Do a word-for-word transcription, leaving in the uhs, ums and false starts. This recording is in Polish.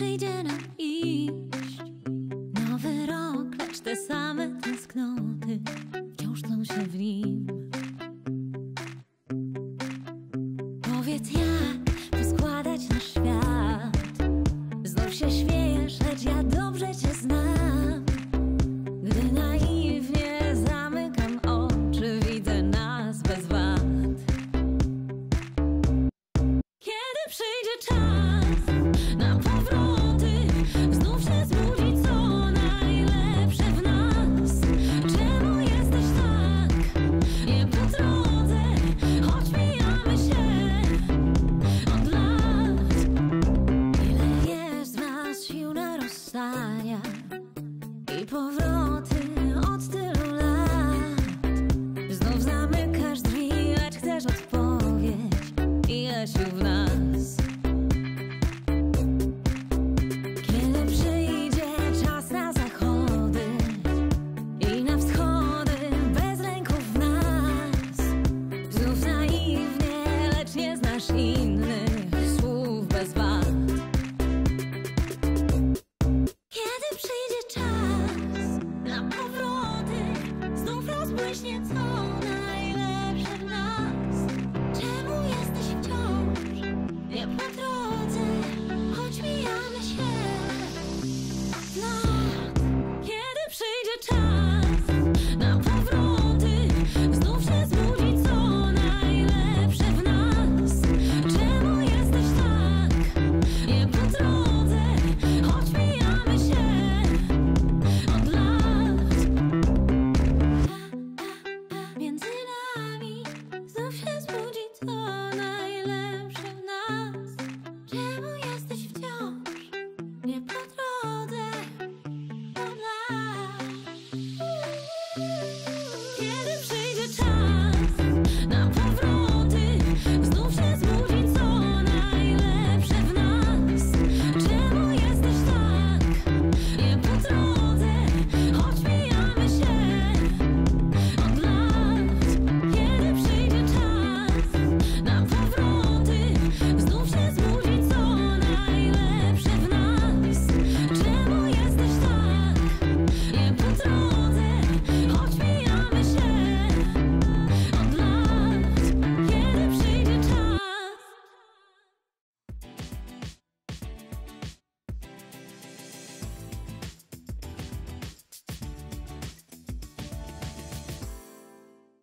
przyjdzie nam iść. Nowy rok, lecz te same tęsknoty wciąż tlą się w nim. Powiedz, jak poskładać nasz świat. Znów się śmiejesz, lecz ja dobrze cię znam. Gdy naiwnie zamykam oczy, widzę nas bez wad. Kiedy przyjdzie czas na powroty, znów się zbudzi co najlepsze w nas. Czemu jesteś tak nie po drodze, choć mijamy się od lat? Ile jest z nas sił na rozstania i powroty.